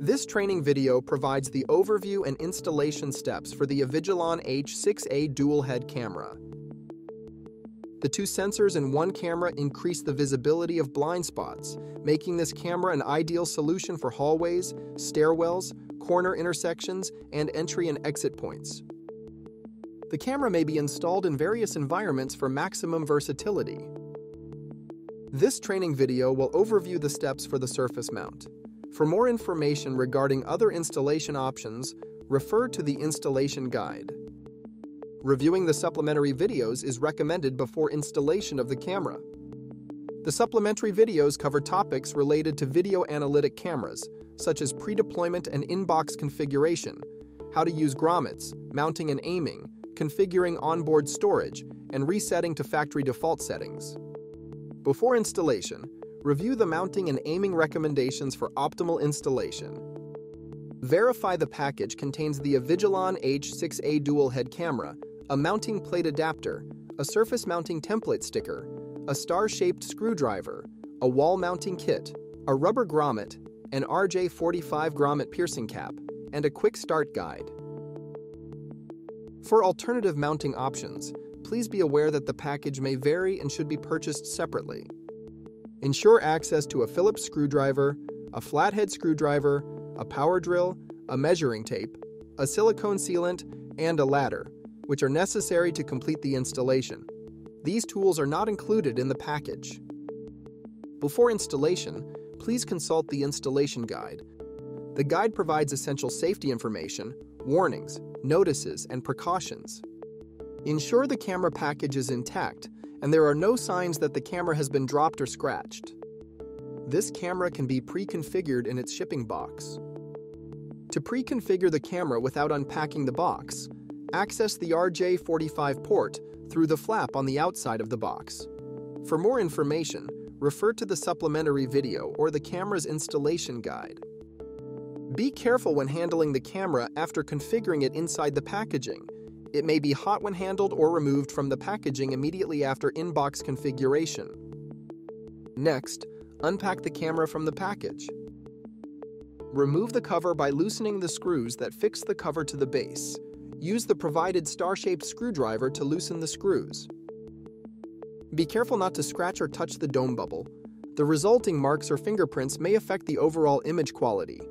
This training video provides the overview and installation steps for the Avigilon H6A dual-head camera. The two sensors in one camera increase the visibility of blind spots, making this camera an ideal solution for hallways, stairwells, corner intersections, and entry and exit points. The camera may be installed in various environments for maximum versatility. This training video will overview the steps for the surface mount. For more information regarding other installation options, refer to the installation guide. Reviewing the supplementary videos is recommended before installation of the camera. The supplementary videos cover topics related to video analytic cameras, such as pre-deployment and in-box configuration, how to use grommets, mounting and aiming, configuring onboard storage, and resetting to factory default settings. Before installation, review the mounting and aiming recommendations for optimal installation. Verify the package contains the Avigilon H6A dual-head camera, a mounting plate adapter, a surface mounting template sticker, a star-shaped screwdriver, a wall mounting kit, a rubber grommet, an RJ45 grommet piercing cap, and a quick start guide. For alternative mounting options, please be aware that the package may vary and should be purchased separately. Ensure access to a Phillips screwdriver, a flathead screwdriver, a power drill, a measuring tape, a silicone sealant, and a ladder, which are necessary to complete the installation. These tools are not included in the package. Before installation, please consult the installation guide. The guide provides essential safety information, warnings, notices, and precautions. Ensure the camera package is intact and there are no signs that the camera has been dropped or scratched. This camera can be pre-configured in its shipping box. To pre-configure the camera without unpacking the box, access the RJ45 port through the flap on the outside of the box. For more information, refer to the supplementary video or the camera's installation guide. Be careful when handling the camera after configuring it inside the packaging. It may be hot when handled or removed from the packaging immediately after in-box configuration. Next, unpack the camera from the package. Remove the cover by loosening the screws that fix the cover to the base. Use the provided star-shaped screwdriver to loosen the screws. Be careful not to scratch or touch the dome bubble. The resulting marks or fingerprints may affect the overall image quality.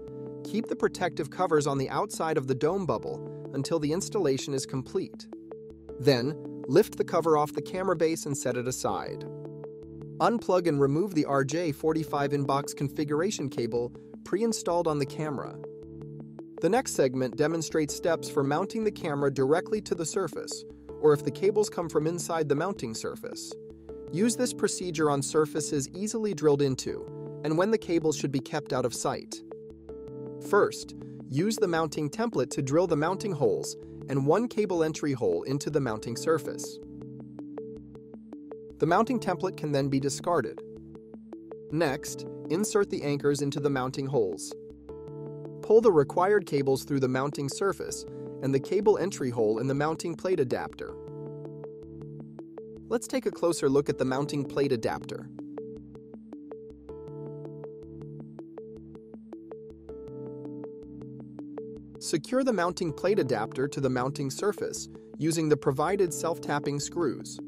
Keep the protective covers on the outside of the dome bubble until the installation is complete. Then, lift the cover off the camera base and set it aside. Unplug and remove the RJ45 in-box configuration cable pre-installed on the camera. The next segment demonstrates steps for mounting the camera directly to the surface, or if the cables come from inside the mounting surface. Use this procedure on surfaces easily drilled into, and when the cables should be kept out of sight. First, use the mounting template to drill the mounting holes and one cable entry hole into the mounting surface. The mounting template can then be discarded. Next, insert the anchors into the mounting holes. Pull the required cables through the mounting surface and the cable entry hole in the mounting plate adapter. Let's take a closer look at the mounting plate adapter. Secure the mounting plate adapter to the mounting surface using the provided self-tapping screws.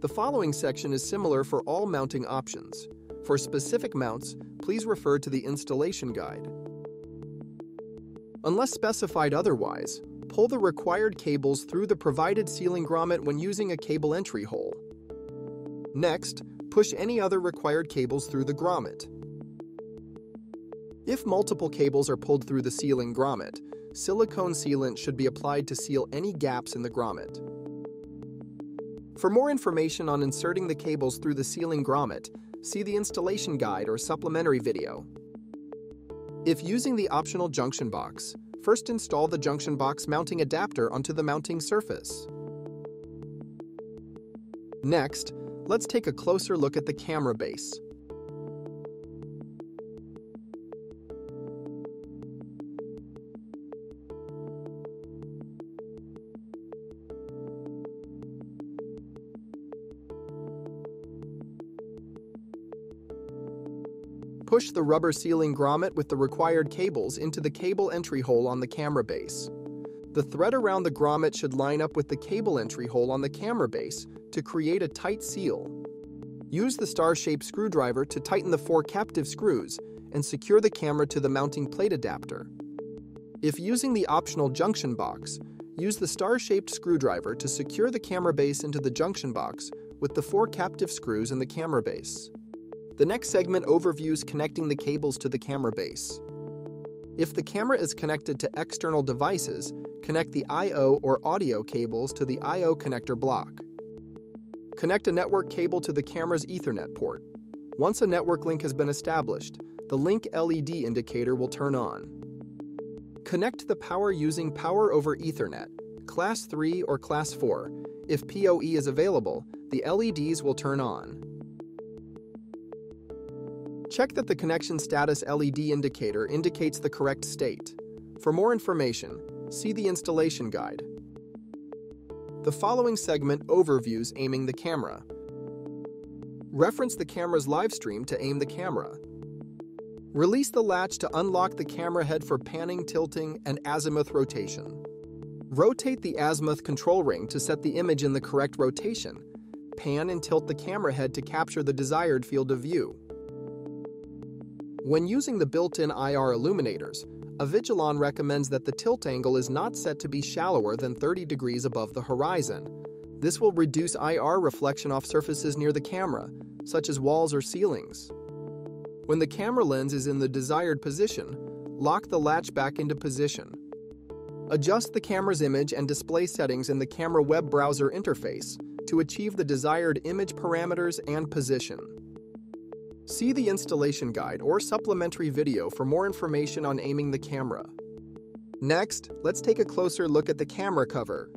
The following section is similar for all mounting options. For specific mounts, please refer to the installation guide. Unless specified otherwise, pull the required cables through the provided ceiling grommet when using a cable entry hole. Next, push any other required cables through the grommet. If multiple cables are pulled through the ceiling grommet, silicone sealant should be applied to seal any gaps in the grommet. For more information on inserting the cables through the ceiling grommet, see the installation guide or supplementary video. If using the optional junction box, first install the junction box mounting adapter onto the mounting surface. Next, let's take a closer look at the camera base. push the rubber sealing grommet with the required cables into the cable entry hole on the camera base. The thread around the grommet should line up with the cable entry hole on the camera base to create a tight seal. Use the star-shaped screwdriver to tighten the 4 captive screws and secure the camera to the mounting plate adapter. If using the optional junction box, use the star-shaped screwdriver to secure the camera base into the junction box with the 4 captive screws in the camera base. The next segment overviews connecting the cables to the camera base. If the camera is connected to external devices, connect the I/O or audio cables to the I/O connector block. Connect a network cable to the camera's Ethernet port. Once a network link has been established, the link LED indicator will turn on. Connect the power using Power over Ethernet, Class 3 or Class 4. If PoE is available, the LEDs will turn on. Check that the connection status LED indicator indicates the correct state. For more information, see the installation guide. The following segment overviews aiming the camera. Reference the camera's live stream to aim the camera. Release the latch to unlock the camera head for panning, tilting, and azimuth rotation. Rotate the azimuth control ring to set the image in the correct rotation. Pan and tilt the camera head to capture the desired field of view. When using the built-in IR illuminators, Avigilon recommends that the tilt angle is not set to be shallower than 30 degrees above the horizon. This will reduce IR reflection off surfaces near the camera, such as walls or ceilings. When the camera lens is in the desired position, lock the latch back into position. Adjust the camera's image and display settings in the camera web browser interface to achieve the desired image parameters and position. See the installation guide or supplementary video for more information on aiming the camera. Next, let's take a closer look at the camera cover.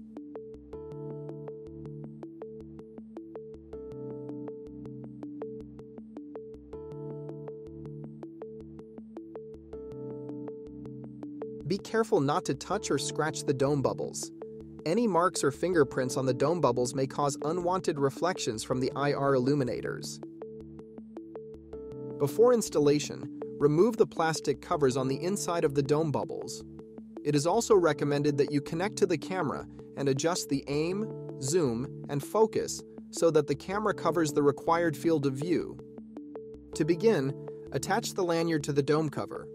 Be careful not to touch or scratch the dome bubbles. Any marks or fingerprints on the dome bubbles may cause unwanted reflections from the IR illuminators. Before installation, remove the plastic covers on the inside of the dome bubbles. It is also recommended that you connect to the camera and adjust the aim, zoom, and focus so that the camera covers the required field of view. To begin, attach the lanyard to the dome cover.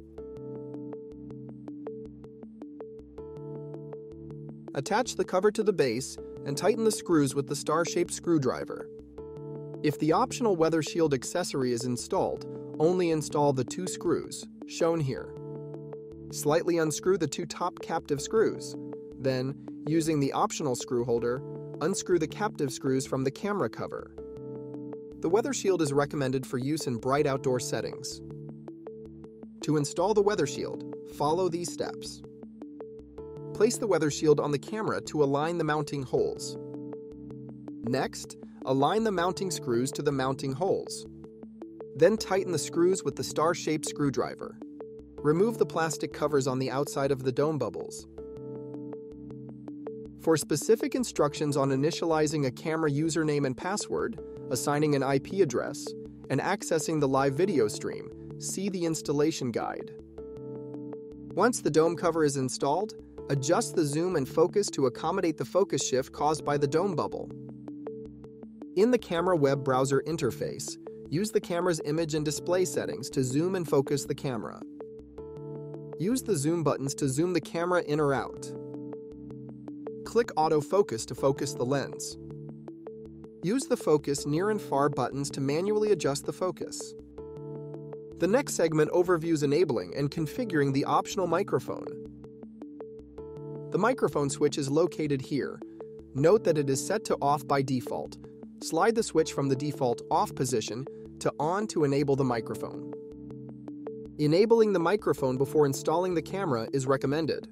Attach the cover to the base and tighten the screws with the star-shaped screwdriver. If the optional WeatherShield accessory is installed, only install the 2 screws, shown here. Slightly unscrew the 2 top captive screws. Then, using the optional screw holder, unscrew the captive screws from the camera cover. The WeatherShield is recommended for use in bright outdoor settings. To install the WeatherShield, follow these steps. Place the WeatherShield on the camera to align the mounting holes. Next, align the mounting screws to the mounting holes. Then tighten the screws with the star-shaped screwdriver. Remove the plastic covers on the outside of the dome bubbles. For specific instructions on initializing a camera username and password, assigning an IP address, and accessing the live video stream, see the installation guide. Once the dome cover is installed, adjust the zoom and focus to accommodate the focus shift caused by the dome bubble. In the camera web browser interface, use the camera's image and display settings to zoom and focus the camera. Use the zoom buttons to zoom the camera in or out. Click autofocus to focus the lens. Use the focus near and far buttons to manually adjust the focus. The next segment overviews enabling and configuring the optional microphone. The microphone switch is located here. Note that it is set to off by default. Slide the switch from the default off position to on to enable the microphone. Enabling the microphone before installing the camera is recommended.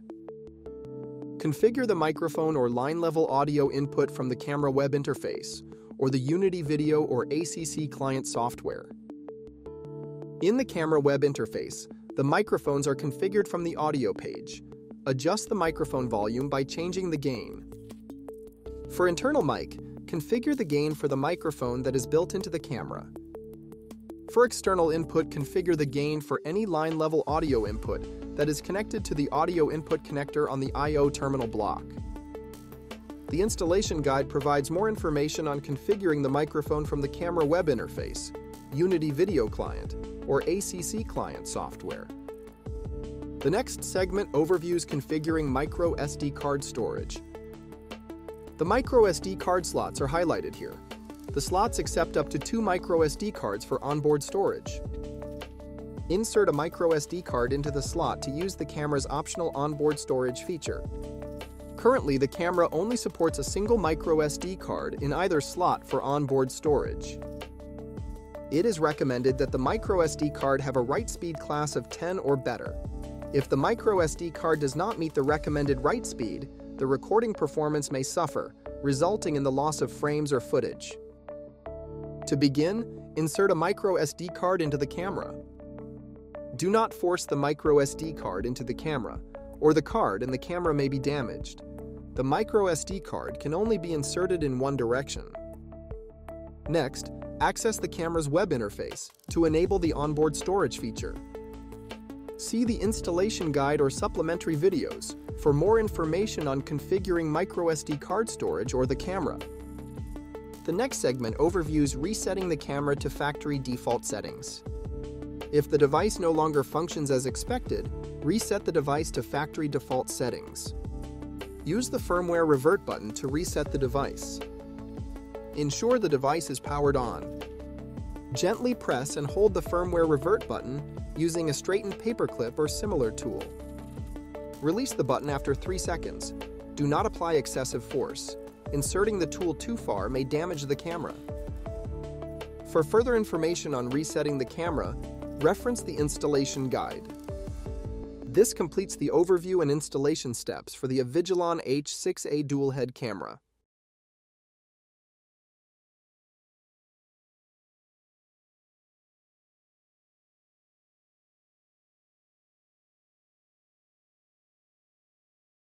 Configure the microphone or line-level audio input from the camera web interface or the Unity Video or ACC client software. In the camera web interface, the microphones are configured from the audio page. Adjust the microphone volume by changing the gain. For internal mic, configure the gain for the microphone that is built into the camera. For external input, configure the gain for any line-level audio input that is connected to the audio input connector on the I/O terminal block. The installation guide provides more information on configuring the microphone from the camera web interface, Unity Video Client, or ACC client software. The next segment overviews configuring microSD card storage. The microSD card slots are highlighted here. The slots accept up to 2 microSD cards for onboard storage. Insert a microSD card into the slot to use the camera's optional onboard storage feature. Currently, the camera only supports a single microSD card in either slot for onboard storage. It is recommended that the microSD card have a write speed class of 10 or better. If the microSD card does not meet the recommended write speed, the recording performance may suffer, resulting in the loss of frames or footage. To begin, insert a microSD card into the camera. Do not force the microSD card into the camera, or the card and the camera may be damaged. The microSD card can only be inserted in one direction. Next, access the camera's web interface to enable the onboard storage feature. See the installation guide or supplementary videos for more information on configuring microSD card storage or the camera. The next segment overviews resetting the camera to factory default settings. If the device no longer functions as expected, reset the device to factory default settings. Use the firmware revert button to reset the device. Ensure the device is powered on. Gently press and hold the firmware revert button using a straightened paperclip or similar tool. Release the button after 3 seconds. Do not apply excessive force. Inserting the tool too far may damage the camera. For further information on resetting the camera, reference the installation guide. This completes the overview and installation steps for the Avigilon H6A dual-head camera.